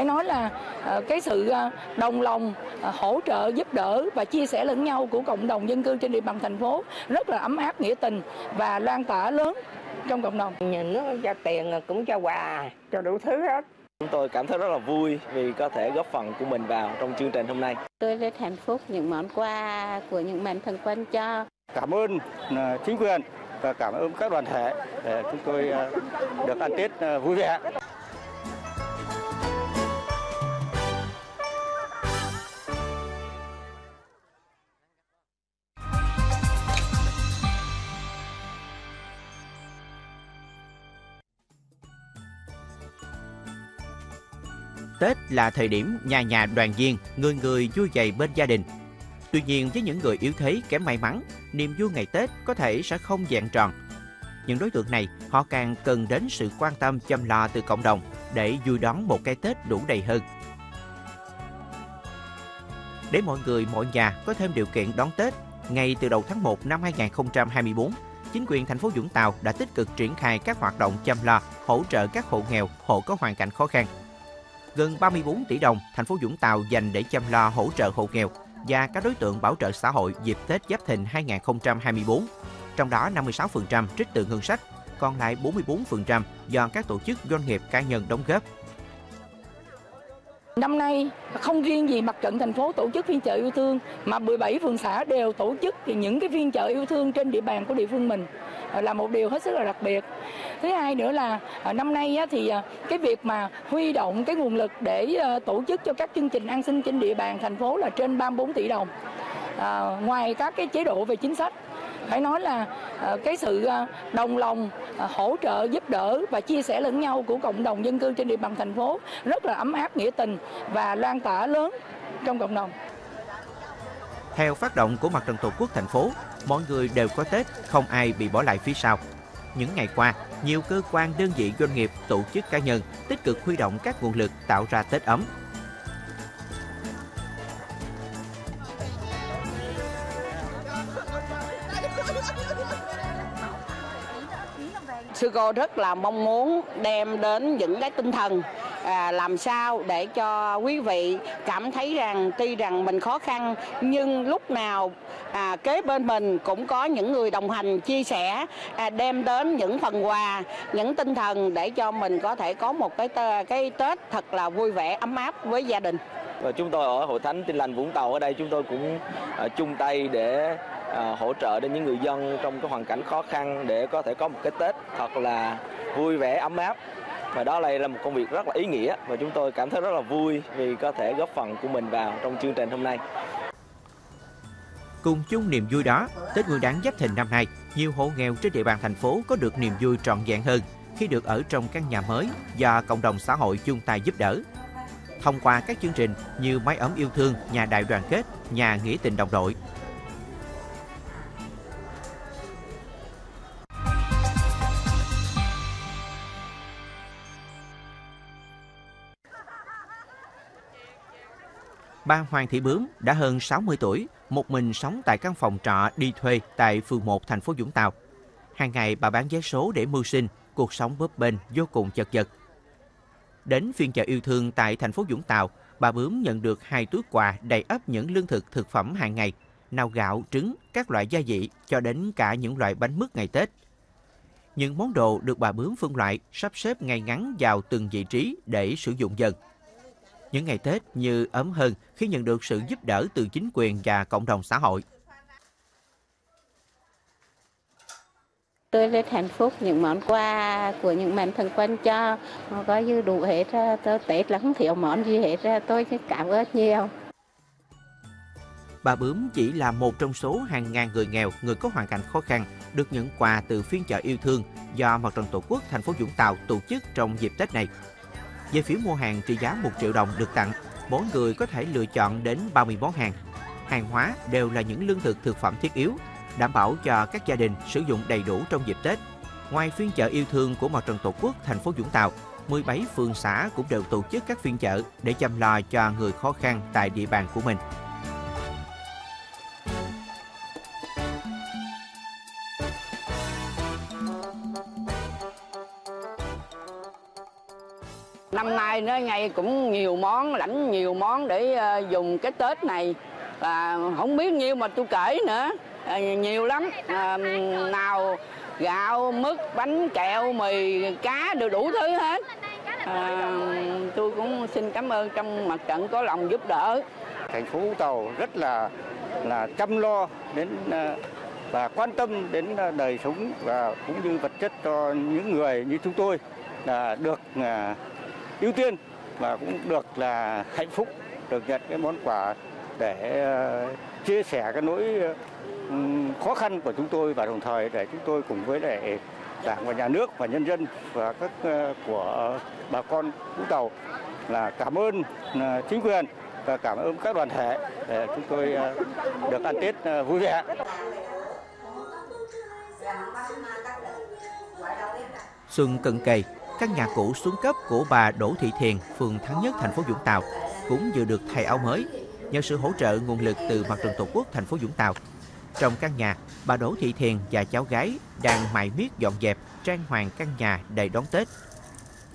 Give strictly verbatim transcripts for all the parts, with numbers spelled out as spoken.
phải nói là cái sự đồng lòng, hỗ trợ, giúp đỡ và chia sẻ lẫn nhau của cộng đồng dân cư trên địa bàn thành phố rất là ấm áp, nghĩa tình và lan tỏa lớn trong cộng đồng. Nhà nước cho tiền cũng cho quà, cho đủ thứ hết. Chúng tôi cảm thấy rất là vui vì có thể góp phần của mình vào trong chương trình hôm nay. Tôi rất hạnh phúc những món quà của những mạnh thường quân cho. Cảm ơn chính quyền và cảm ơn các đoàn thể để chúng tôi được ăn Tết vui vẻ. Tết là thời điểm nhà nhà đoàn viên, người người vui vẻ bên gia đình. Tuy nhiên với những người yếu thế, kém may mắn, niềm vui ngày Tết có thể sẽ không vẹn tròn. Những đối tượng này họ càng cần đến sự quan tâm chăm lo từ cộng đồng để vui đón một cái Tết đủ đầy hơn. Để mọi người mọi nhà có thêm điều kiện đón Tết, ngay từ đầu tháng một năm hai nghìn không trăm hai mươi tư, chính quyền thành phố Vũng Tàu đã tích cực triển khai các hoạt động chăm lo, hỗ trợ các hộ nghèo, hộ có hoàn cảnh khó khăn. Gần ba mươi tư tỷ đồng, thành phố Vũng Tàu dành để chăm lo hỗ trợ hộ nghèo và các đối tượng bảo trợ xã hội dịp Tết Giáp Thìn hai nghìn không trăm hai mươi tư. Trong đó năm mươi sáu phần trăm trích từ ngân sách, còn lại bốn mươi tư phần trăm do các tổ chức doanh nghiệp cá nhân đóng góp. Năm nay không riêng gì mặt trận thành phố tổ chức phiên chợ yêu thương mà mười bảy phường xã đều tổ chức thì những cái phiên chợ yêu thương trên địa bàn của địa phương mình là một điều hết sức là đặc biệt. Thứ hai nữa là năm nay thì cái việc mà huy động cái nguồn lực để tổ chức cho các chương trình an sinh trên địa bàn thành phố là trên ba mươi tư tỷ đồng. À, ngoài các cái chế độ về chính sách, phải nói là cái sự đồng lòng, hỗ trợ, giúp đỡ và chia sẻ lẫn nhau của cộng đồng dân cư trên địa bàn thành phố rất là ấm áp, nghĩa tình và lan tỏa lớn trong cộng đồng. Theo phát động của Mặt trận Tổ quốc thành phố, mọi người đều có Tết, không ai bị bỏ lại phía sau. Những ngày qua, nhiều cơ quan, đơn vị, doanh nghiệp, tổ chức cá nhân tích cực huy động các nguồn lực tạo ra Tết ấm. Sư cô rất là mong muốn đem đến những cái tinh thần à, làm sao để cho quý vị cảm thấy rằng tuy rằng mình khó khăn nhưng lúc nào à, kế bên mình cũng có những người đồng hành chia sẻ, à, đem đến những phần quà, những tinh thần để cho mình có thể có một cái, cái Tết thật là vui vẻ, ấm áp với gia đình. Và chúng tôi ở Hội Thánh Tin Lành Vũng Tàu ở đây chúng tôi cũng uh, chung tay để uh, hỗ trợ đến những người dân trong cái hoàn cảnh khó khăn để có thể có một cái Tết thật là vui vẻ, ấm áp. Và đó là một công việc rất là ý nghĩa và chúng tôi cảm thấy rất là vui vì có thể góp phần của mình vào trong chương trình hôm nay. Cùng chung niềm vui đó, Tết Nguyên Đán Giáp Thìn năm nay, nhiều hộ nghèo trên địa bàn thành phố có được niềm vui trọn vẹn hơn khi được ở trong căn nhà mới do cộng đồng xã hội chung tay giúp đỡ. Thông qua các chương trình như mái ấm yêu thương, nhà đại đoàn kết, nhà nghĩa tình đồng đội. Bà Hoàng Thị Bướm đã hơn sáu mươi tuổi, một mình sống tại căn phòng trọ đi thuê tại phường một thành phố Vũng Tàu. Hàng ngày bà bán vé số để mưu sinh, cuộc sống bấp bênh vô cùng chật vật. Đến phiên chợ yêu thương tại thành phố Vũng Tàu, bà Bướm nhận được hai túi quà đầy ắp những lương thực thực phẩm hàng ngày, nào gạo, trứng, các loại gia vị cho đến cả những loại bánh mứt ngày Tết. Những món đồ được bà Bướm phân loại, sắp xếp ngay ngắn vào từng vị trí để sử dụng dần. Những ngày Tết như ấm hơn khi nhận được sự giúp đỡ từ chính quyền và cộng đồng xã hội. Tôi rất hạnh phúc những món quà của những mạnh thường quân cho, có dư đủ hết, tôi Tết là không thiếu món gì hết, tôi cảm ơn nhiều. Bà Bướm chỉ là một trong số hàng ngàn người nghèo, người có hoàn cảnh khó khăn, được những quà từ phiên chợ yêu thương do Mặt trận Tổ quốc thành phố Vũng Tàu tổ chức trong dịp Tết này. Về phiếu mua hàng trị giá một triệu đồng được tặng, mỗi người có thể lựa chọn đến ba mươi món hàng. Hàng hóa đều là những lương thực thực phẩm thiết yếu, đảm bảo cho các gia đình sử dụng đầy đủ trong dịp Tết. Ngoài phiên chợ yêu thương của Mặt trận Tổ quốc thành phố Vũng Tàu, mười bảy phường xã cũng đều tổ chức các phiên chợ để chăm lo cho người khó khăn tại địa bàn của mình. năm nay nó ngay cũng nhiều món, lãnh nhiều món để dùng cái Tết này, là không biết nhiêu mà tôi kể nữa, à, nhiều lắm, à, nào gạo, mứt, bánh, kẹo, mì, cá, đều đủ thứ hết. À, tôi cũng xin cảm ơn trong mặt trận có lòng giúp đỡ. Thành phố Vũng Tàu rất là là chăm lo đến và quan tâm đến đời sống và cũng như vật chất cho những người như chúng tôi là được ưu tiên và cũng được là hạnh phúc được nhận cái món quà để chia sẻ cái nỗi khó khăn của chúng tôi, và đồng thời để chúng tôi cùng với lại Đảng và Nhà nước và nhân dân và các của bà con Vũng Tàu là cảm ơn chính quyền và cảm ơn các đoàn thể để chúng tôi được ăn Tết vui vẻ. Xuân cận kề, căn nhà cũ xuống cấp của bà Đỗ Thị Thiền, phường Thắng Nhất, thành phố Vũng Tàu cũng vừa được thay áo mới nhờ sự hỗ trợ nguồn lực từ Mặt trận Tổ quốc thành phố Vũng Tàu. Trong căn nhà, bà Đỗ Thị Thiền và cháu gái đang mải miết dọn dẹp, trang hoàng căn nhà để đón Tết.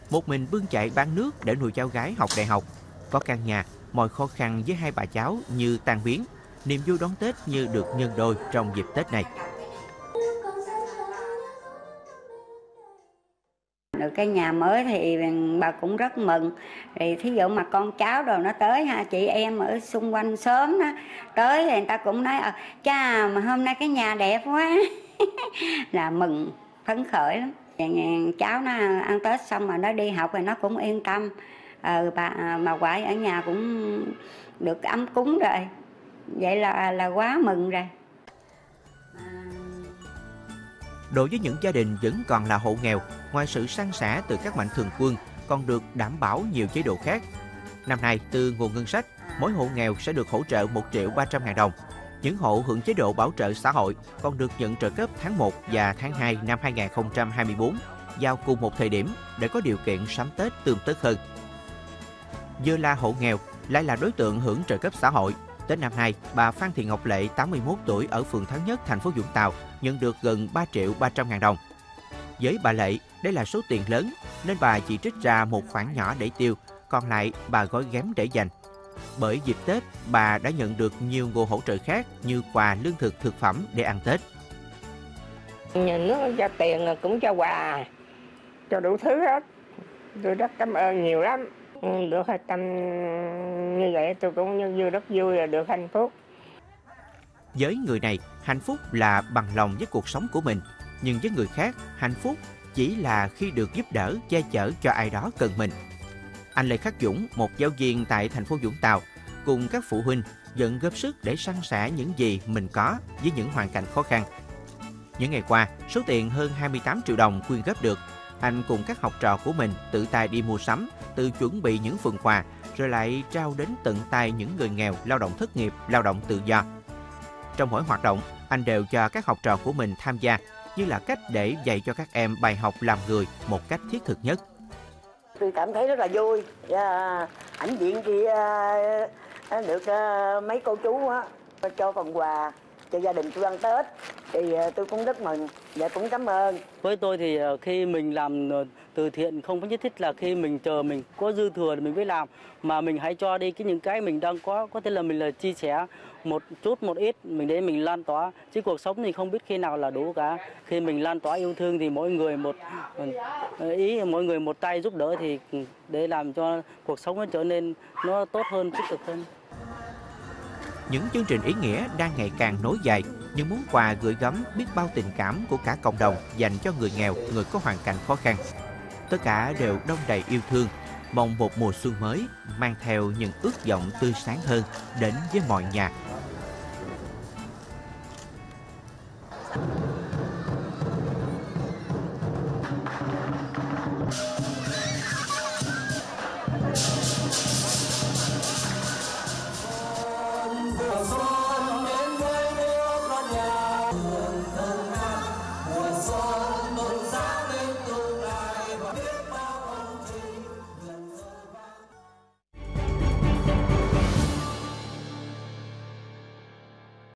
Một mình bươn chải bán nước để nuôi cháu gái học đại học. Có căn nhà, mọi khó khăn với hai bà cháu như tan biến, niềm vui đón Tết như được nhân đôi trong dịp Tết này. Được cái nhà mới thì bà cũng rất mừng. Thì thí dụ mà con cháu rồi nó tới ha, chị em ở xung quanh xóm đó tới thì người ta cũng nói à, cha mà hôm nay cái nhà đẹp quá là mừng phấn khởi lắm. Cháu nó ăn Tết xong mà nó đi học thì nó cũng yên tâm. À, bà bà ngoại ở nhà cũng được ấm cúng rồi. Vậy là là quá mừng rồi. Đối với những gia đình vẫn còn là hộ nghèo, ngoài sự san sẻ từ các mạnh thường quân, còn được đảm bảo nhiều chế độ khác. Năm nay, từ nguồn ngân sách, mỗi hộ nghèo sẽ được hỗ trợ một triệu ba trăm ngàn đồng. Những hộ hưởng chế độ bảo trợ xã hội còn được nhận trợ cấp tháng một và tháng hai năm hai nghìn không trăm hai mươi tư, vào cùng một thời điểm để có điều kiện sắm Tết tươm tất hơn. Vừa là hộ nghèo, lại là đối tượng hưởng trợ cấp xã hội. Tết năm nay, bà Phan Thị Ngọc Lệ, tám mươi mốt tuổi ở phường Thắng Nhất, thành phố Vũng Tàu, nhận được gần ba triệu ba trăm ngàn đồng. Với bà Lệ, đây là số tiền lớn nên bà chỉ trích ra một khoản nhỏ để tiêu, còn lại bà gói ghém để dành. Bởi dịp Tết, bà đã nhận được nhiều nguồn hỗ trợ khác như quà lương thực, thực phẩm để ăn Tết. Nhà nước cho tiền cũng cho quà, cho đủ thứ hết. Tôi rất cảm ơn nhiều lắm. Được hết tâm như vậy tôi cũng như rất vui là được hạnh phúc. Với người này, hạnh phúc là bằng lòng với cuộc sống của mình. Nhưng với người khác, hạnh phúc chỉ là khi được giúp đỡ, che chở cho ai đó cần mình. Anh Lê Khắc Dũng, một giáo viên tại thành phố Vũng Tàu, cùng các phụ huynh vẫn góp sức để san sẻ những gì mình có với những hoàn cảnh khó khăn. Những ngày qua, số tiền hơn hai mươi tám triệu đồng quyên góp được, anh cùng các học trò của mình tự tay đi mua sắm, tự chuẩn bị những phần quà, rồi lại trao đến tận tay những người nghèo, lao động thất nghiệp, lao động tự do. Trong mỗi hoạt động, anh đều cho các học trò của mình tham gia, như là cách để dạy cho các em bài học làm người một cách thiết thực nhất. Tôi cảm thấy rất là vui, à, ảnh diện thì à, được à, mấy cô chú á, cho phần quà cho gia đình tôi ăn Tết thì à, tôi cũng rất mừng và cũng cảm ơn. Với tôi thì khi mình làm từ thiện không có nhất thiết là khi mình chờ mình có dư thừa thì mình mới làm, mà mình hãy cho đi cái những cái mình đang có, có thể là mình là chia sẻ một chút một ít mình để mình lan tỏa, chứ cuộc sống thì không biết khi nào là đủ cả. Khi mình lan tỏa yêu thương thì mỗi người một ý, mỗi người một tay giúp đỡ thì để làm cho cuộc sống nó trở nên nó tốt hơn, tích cực hơn. Những chương trình ý nghĩa đang ngày càng nối dài, những món quà gửi gắm biết bao tình cảm của cả cộng đồng dành cho người nghèo, người có hoàn cảnh khó khăn. Tất cả đều đong đầy yêu thương, mong một mùa xuân mới mang theo những ước vọng tươi sáng hơn đến với mọi nhà.